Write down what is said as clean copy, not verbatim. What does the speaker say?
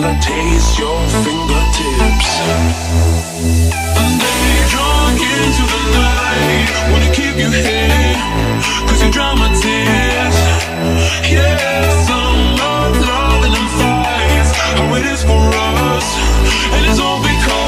wanna taste your fingertips. I'm getting drunk into the night, wanna keep you here, cause you dry my tears. Yes, I'm love and I'm fights. I wait this for us, and it's all because